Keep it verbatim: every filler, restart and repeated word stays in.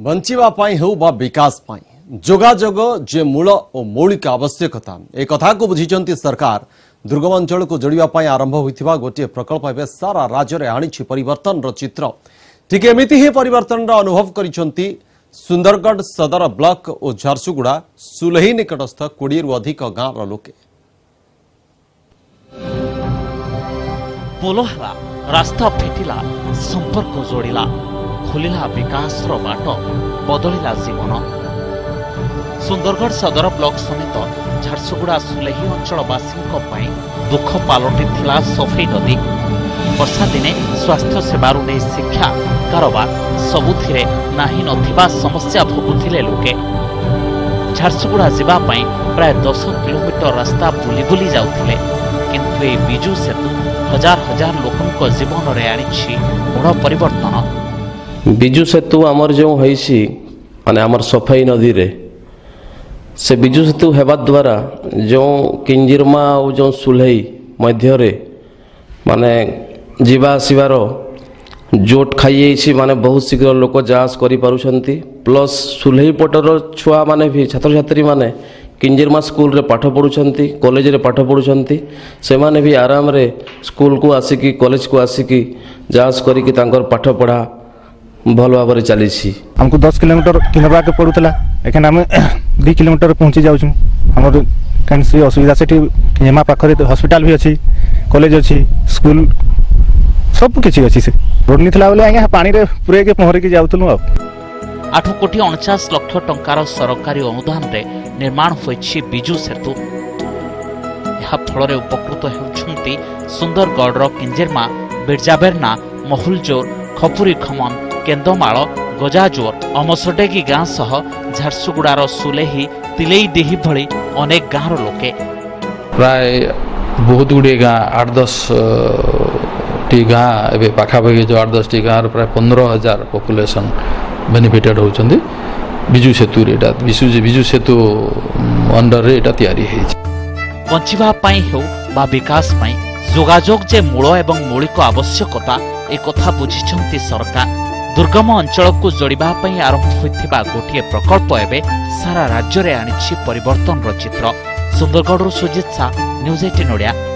बंचिवा पाई हो बा विकास पाई जोगाजोग जे मूल और मौलिक आवश्यकता ए कथा को बुझिचंती सरकार दुर्गम अंचल को जोड़िया पाई आरंभ होइथिबा गोटे प्रकल्प हे सारा राज्य रे आणी परिवर्तन रो चित्र ठीक एमिति ही परिवर्तन रो अनुभव करिसंती सुंदरगढ़ सदर ब्लॉक और झारसुगुड़ा सुलही निकटस्थ कोड़ी रु अधिक गांव रो लोके पोलोहरा रास्ता फेटिला संपर्क जोड़िला खुलिला विकास रो बाट बदलिला जीवन। सुंदरगढ़ सदर ब्लॉक समेत झारसुगुड़ा सुलेही अंचलवासी दुख पलटि सफेई नदी वर्षा दिने स्वास्थ्य सेवारू नहीं शिक्षा कारोबार सबुथिरे नाही नथिबा समस्या भोगुथिले लोके। झारसुगुड़ा जीवा पाई प्राय दस किलोमीटर रास्ता बुली बुली जाउथिले किंतु ए बिजु सेतु हजार हजार लोकनक जीवन रे आनिछि बड़ परिवर्तन। बिजु सेतु आमर जो होईसी माने आमर सफेई नदी रे से बिजु सेतु होगा द्वारा जो किंजिरमा और जो सुलही मध्य माने जीवासबार जोट खाई माने बहुत शीघ्र लोक जांच कर पार्टी प्लस सुलही पटर छुआ माने भी छात्र छात्री माने किंजिरमा स्कूल रे पाठ पढ़ुंट कॉलेज रे पाठ पढ़ुंट से माने भी आराम रे स्कूल को आसिकी कॉलेज को आसिकी जांच करी पाठ पढ़ा भल भाव चली। हमको दस किलोमीटर किनवाके पड़ूला एखन आम दु किलोमीटर पहुँची जाऊँ आमर कहीं से असुविधा से किंजिरमा पाखे हस्पिटाल भी अच्छी कॉलेज अच्छी स्कूल सब किसी अच्छी से रोड नहीं था बोले आज पानी पूरे पहरिकी जाऊँ। आठ कोटी अणचाश लक्ष टंकार सरकारी अनुदान रे निर्माण होइछि बिजु सेतु। यह फल उपकृत होउछंती सुंदरगढ़ किंजिरमा बिरजाबेरना महुलजोर खपुरी खमन केंदमाल गजाजोर अमसडेगी गाँ सह झारसुगुड़ार सुलेही तिलेईडीही भली अनेक गाँव लोके प्राय बहुत गुड़े गाँ आठ दस टी गाँ ए पाखापाखि जो आठ दस टी गाँव प्राय पंद्रह हजार पपुलेसन बेनिफिटेड होचंदी बिजु सेतु रे। बिजु सेतु अंडर रे एटा तयारी हे बंचिबा पाई हो बा विकास पाई जोगाजोग जे मूल एवं मौलिक आवश्यकता ए कथा बुझिचंती सरकार। दुर्गम अंचल को जोड़िबा पई आरंभ होइथिबा गोटे प्रकल्प एबे सारा राज्य रे आनिछि परिवर्तन रो चित्र। सुंदरगढ़ सुजित सा न्यूज अठारह नोडिया।